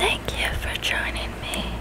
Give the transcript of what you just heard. Thank you for joining me.